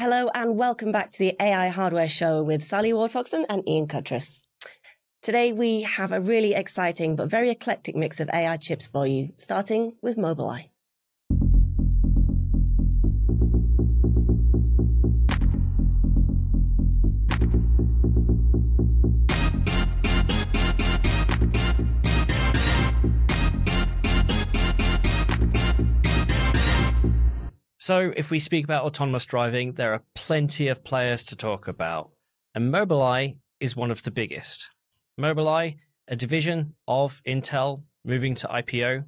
Hello and welcome back to the AI Hardware Show with Sally Ward-Foxon and Ian Cutress. Today we have a really exciting but very eclectic mix of AI chips for you, starting with Mobileye. So if we speak about autonomous driving, there are plenty of players to talk about, and Mobileye is one of the biggest. Mobileye, a division of Intel moving to IPO,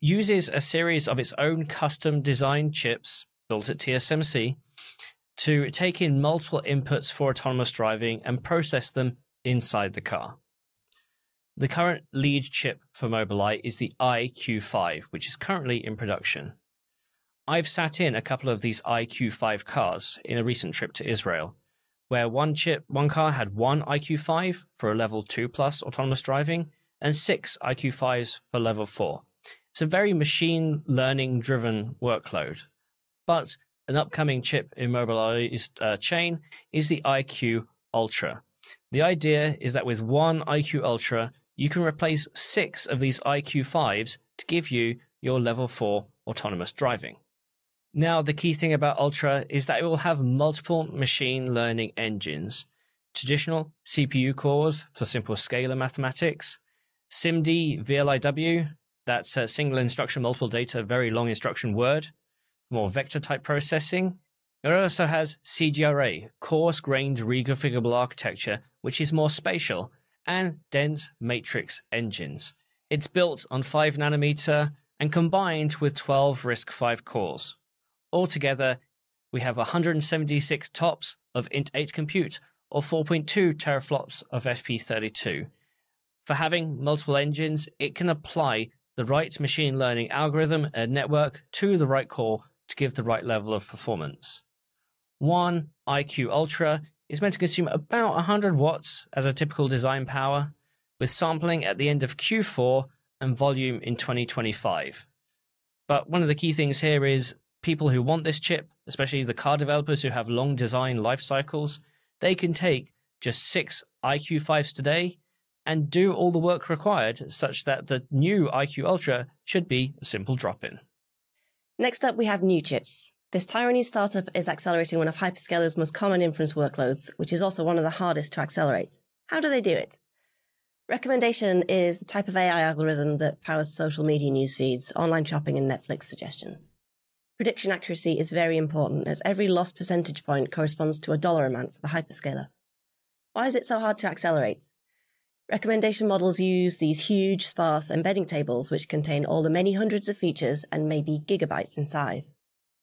uses a series of its own custom designed chips built at TSMC to take in multiple inputs for autonomous driving and process them inside the car. The current lead chip for Mobileye is the EyeQ5, which is currently in production. I've sat in a couple of these EyeQ5 cars in a recent trip to Israel, where one car had one EyeQ5 for a level 2 plus autonomous driving and 6 EyeQ5s for level 4. It's a very machine learning driven workload. But an upcoming chip in Mobileye's chain is the EyeQ Ultra. The idea is that with one EyeQ Ultra, you can replace 6 of these EyeQ5s to give you your level 4 autonomous driving. Now, the key thing about Ultra is that it will have multiple machine learning engines, traditional CPU cores for simple scalar mathematics, SIMD VLIW, that's a single instruction, multiple data, very long instruction word, more vector type processing. It also has CGRA, coarse-grained reconfigurable architecture, which is more spatial, and dense matrix engines. It's built on 5nm and combined with 12 RISC-V cores. Altogether, we have 176 TOPS of INT8 compute, or 4.2 teraflops of FP32. For having multiple engines, it can apply the right machine learning algorithm and network to the right core to give the right level of performance. One EyeQ Ultra is meant to consume about 100 watts as a typical design power, with sampling at the end of Q4 and volume in 2025. But one of the key things here is people who want this chip, especially the car developers who have long design life cycles, they can take just 6 EyeQ5s today and do all the work required such that the new EyeQ Ultra should be a simple drop-in. Next up, we have Neuchips. This Taiwanese startup is accelerating one of hyperscalers' most common inference workloads, which is also one of the hardest to accelerate. How do they do it? Recommendation is the type of AI algorithm that powers social media news feeds, online shopping, and Netflix suggestions. Prediction accuracy is very important, as every lost percentage point corresponds to a dollar amount for the hyperscaler. Why is it so hard to accelerate? Recommendation models use these huge, sparse embedding tables which contain all the many hundreds of features and may be gigabytes in size.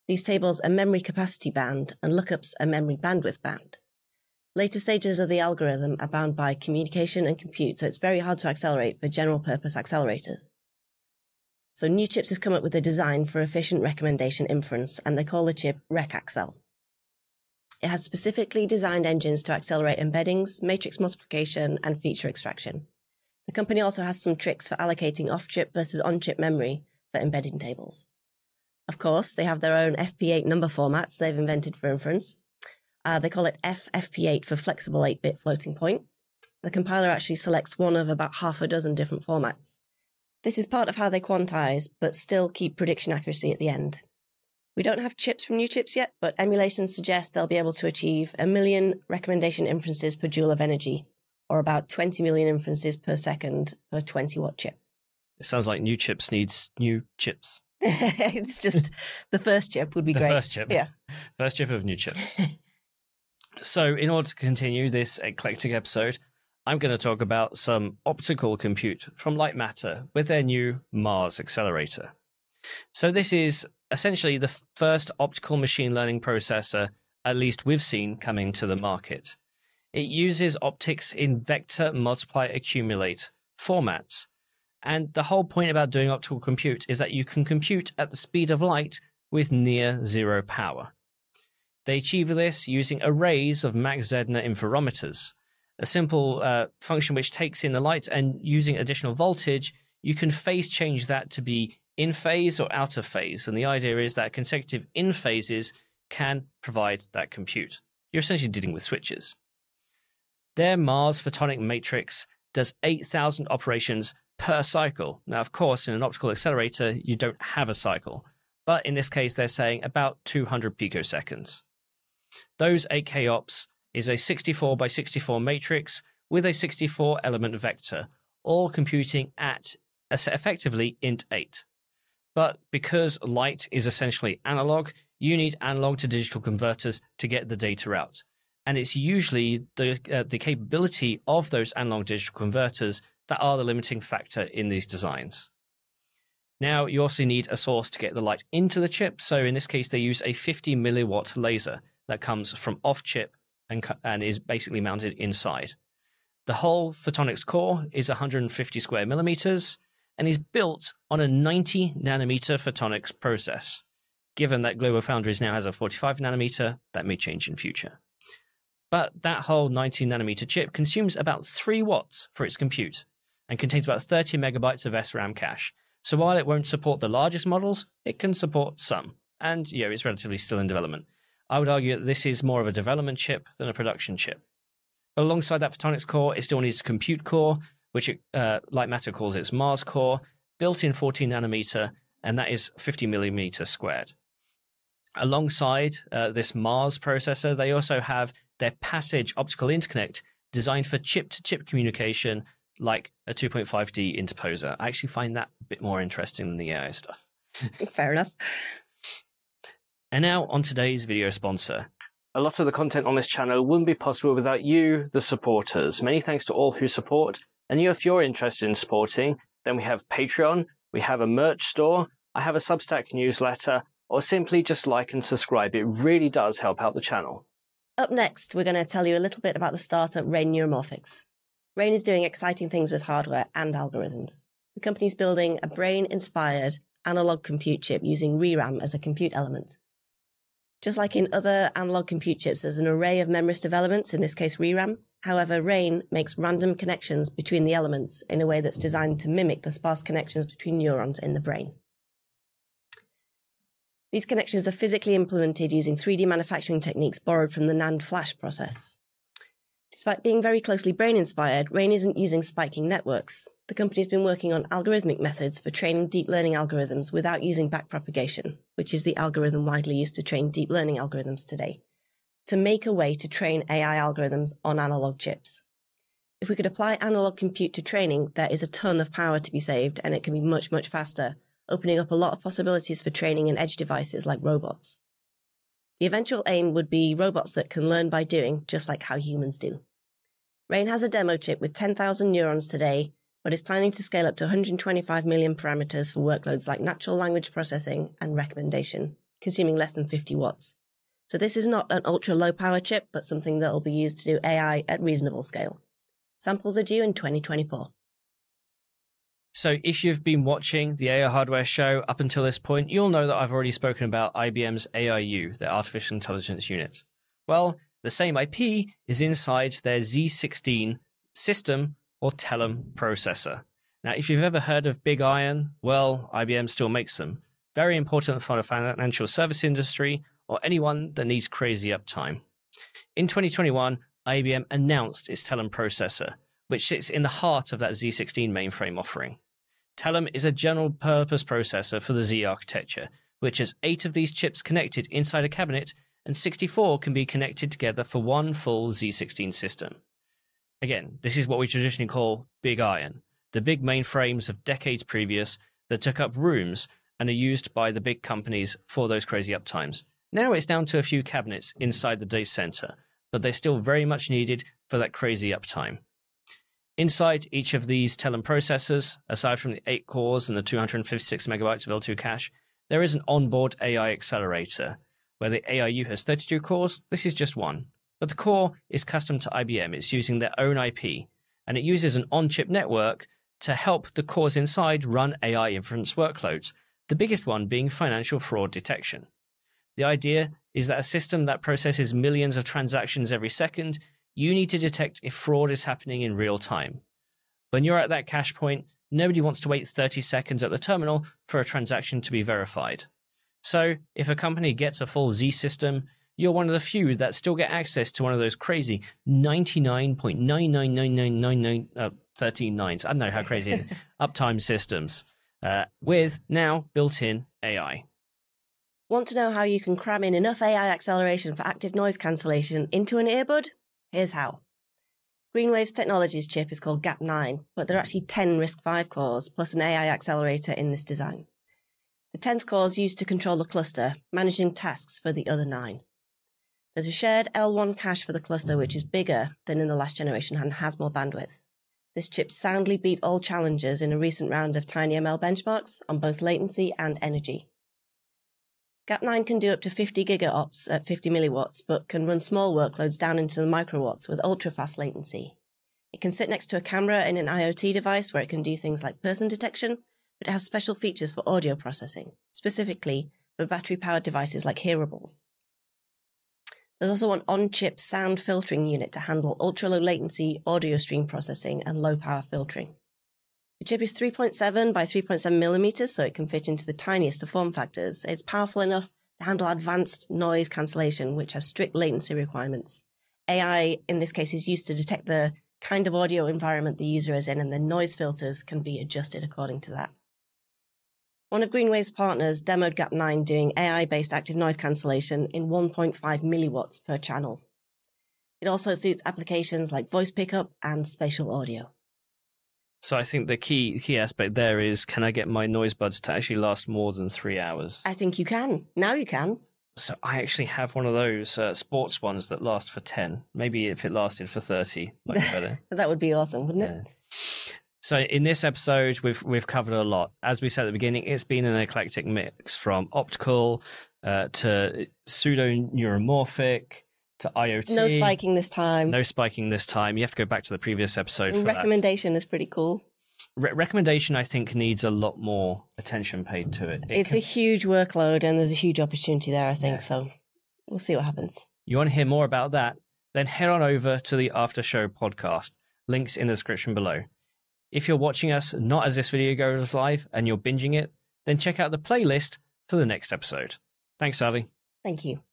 These tables are memory capacity bound, and lookups are memory bandwidth bound. Later stages of the algorithm are bound by communication and compute, so it's very hard to accelerate for general-purpose accelerators. So Neuchips has come up with a design for efficient recommendation inference, and they call the chip RecAccel. It has specifically designed engines to accelerate embeddings, matrix multiplication, and feature extraction. The company also has some tricks for allocating off-chip versus on-chip memory for embedding tables. Of course, they have their own FP8 number formats they've invented for inference. They call it FFP8 for flexible 8-bit floating point. The compiler actually selects one of about half a dozen different formats. This is part of how they quantize, but still keep prediction accuracy at the end. We don't have chips from Neuchips yet, but emulations suggest they'll be able to achieve 1 million recommendation inferences per joule of energy, or about 20 million inferences per second per 20-watt chip. It sounds like Neuchips needs new chips. It's just the first chip would be great. The first chip. Yeah. First chip of Neuchips. So in order to continue this eclectic episode, I'm going to talk about some optical compute from Lightmatter with their new Mars accelerator. So this is essentially the first optical machine learning processor, at least we've seen coming to the market. It uses optics in vector, multiply, accumulate formats. And the whole point about doing optical compute is that you can compute at the speed of light with near zero power. They achieve this using arrays of Mach-Zehnder interferometers, a simple function which takes in the light, and using additional voltage, you can phase change that to be in phase or out of phase. And the idea is that consecutive in phases can provide that compute. You're essentially dealing with switches. Their Mars photonic matrix does 8,000 operations per cycle. Now, of course, in an optical accelerator, you don't have a cycle. But in this case, they're saying about 200 picoseconds. Those 8K ops is a 64 by 64 matrix with a 64 element vector, all computing at effectively INT8. But because light is essentially analog, you need analog to digital converters to get the data out. And it's usually the capability of those analog digital converters that are the limiting factor in these designs. Now, you also need a source to get the light into the chip. So in this case, they use a 50 milliwatt laser that comes from off chip and is basically mounted inside. The whole photonics core is 150 square millimeters and is built on a 90 nanometer photonics process. Given that GlobalFoundries now has a 45 nanometer, that may change in future. But that whole 90 nanometer chip consumes about 3 watts for its compute and contains about 30 megabytes of SRAM cache. So while it won't support the largest models, it can support some. And yeah, it's relatively still in development. I would argue that this is more of a development chip than a production chip. But alongside that photonics core, it still needs a compute core, which Lightmatter calls its Mars core, built in 14 nanometer, and that is 50 millimeter squared. Alongside this Mars processor, they also have their Passage optical interconnect designed for chip-to-chip communication, like a 2.5D interposer. I actually find that a bit more interesting than the AI stuff. Fair enough. And now on today's video sponsor. A lot of the content on this channel wouldn't be possible without you, the supporters. Many thanks to all who support. And you, if you're interested in supporting, then we have Patreon, we have a merch store, I have a Substack newsletter, or simply just like and subscribe. It really does help out the channel. Up next, we're going to tell you a little bit about the startup Rain Neuromorphics. Rain is doing exciting things with hardware and algorithms. The company's building a brain-inspired analog compute chip using ReRAM as a compute element. Just like in other analog compute chips, there's an array of memristov elements, in this case ReRAM. However, Rain makes random connections between the elements in a way that's designed to mimic the sparse connections between neurons in the brain. These connections are physically implemented using 3D manufacturing techniques borrowed from the NAND flash process. Despite being very closely brain-inspired, Rain isn't using spiking networks. The company's been working on algorithmic methods for training deep learning algorithms without using backpropagation, which is the algorithm widely used to train deep learning algorithms today, to make a way to train AI algorithms on analog chips. If we could apply analog compute to training, there is a ton of power to be saved, and it can be much, much faster, opening up a lot of possibilities for training in edge devices like robots. The eventual aim would be robots that can learn by doing, just like how humans do. Rain has a demo chip with 10,000 neurons today, but is planning to scale up to 125 million parameters for workloads like natural language processing and recommendation, consuming less than 50 watts. So this is not an ultra-low power chip, but something that will be used to do AI at reasonable scale. Samples are due in 2024. So if you've been watching the AI Hardware Show up until this point, you'll know that I've already spoken about IBM's AIU, their artificial intelligence unit. Well, the same IP is inside their Z16 system or Telum processor. Now, if you've ever heard of Big Iron, well, IBM still makes them. Very important for the financial service industry or anyone that needs crazy uptime. In 2021, IBM announced its Telum processor, which sits in the heart of that Z16 mainframe offering. Telum is a general-purpose processor for the Z architecture, which has 8 of these chips connected inside a cabinet, and 64 can be connected together for one full Z16 system. Again, this is what we traditionally call Big Iron, the big mainframes of decades previous that took up rooms and are used by the big companies for those crazy uptimes. Now it's down to a few cabinets inside the data center, but they're still very much needed for that crazy uptime. Inside each of these Telum processors, aside from the 8 cores and the 256 megabytes of L2 cache, there is an onboard AI accelerator. Where the AIU has 32 cores, this is just one. But the core is custom to IBM. It's using their own IP, and it uses an on-chip network to help the cores inside run AI inference workloads, the biggest one being financial fraud detection. The idea is that a system that processes millions of transactions every second, you need to detect if fraud is happening in real time. When you're at that cache point, nobody wants to wait 30 seconds at the terminal for a transaction to be verified. So if a company gets a full Z system, you're one of the few that still get access to one of those crazy 99.999999 13 nines. I don't know how crazy it is. Uptime systems with now built-in AI. Want to know how you can cram in enough AI acceleration for active noise cancellation into an earbud? Here's how. GreenWaves Technologies chip is called GAP9, but there are actually 10 RISC-V cores plus an AI accelerator in this design. The 10th core is used to control the cluster, managing tasks for the other 9. There's a shared L1 cache for the cluster, which is bigger than in the last generation and has more bandwidth. This chip soundly beat all challengers in a recent round of TinyML benchmarks on both latency and energy. GAP9 can do up to 50 gigaops at 50 milliwatts, but can run small workloads down into the microwatts with ultra-fast latency. It can sit next to a camera in an IoT device where it can do things like person detection, but it has special features for audio processing, specifically for battery-powered devices like hearables. There's also an on-chip sound filtering unit to handle ultra-low latency audio stream processing and low-power filtering. The chip is 3.7 by 3.7 millimeters, so it can fit into the tiniest of form factors. It's powerful enough to handle advanced noise cancellation, which has strict latency requirements. AI, in this case, is used to detect the kind of audio environment the user is in, and the noise filters can be adjusted according to that. One of GreenWave's partners demoed GAP9 doing AI-based active noise cancellation in 1.5 milliwatts per channel. It also suits applications like voice pickup and spatial audio. So I think the key aspect there is, can I get my noise buds to actually last more than 3 hours? I think you can. Now you can. So I actually have one of those sports ones that last for 10. Maybe if it lasted for 30, might be better. That would be awesome, wouldn't it? Yeah. So in this episode, we've covered a lot. As we said at the beginning, it's been an eclectic mix from optical to pseudo neuromorphic to IoT. No spiking this time. No spiking this time. You have to go back to the previous episode for that. Recommendation is pretty cool. Recommendation, I think, needs a lot more attention paid to it. It's a huge workload and there's a huge opportunity there, I think. Yeah. So we'll see what happens. You want to hear more about that? Then head on over to the After Show podcast. Links in the description below. If you're watching us not as this video goes live and you're binging it, then check out the playlist for the next episode. Thanks, Sally. Thank you.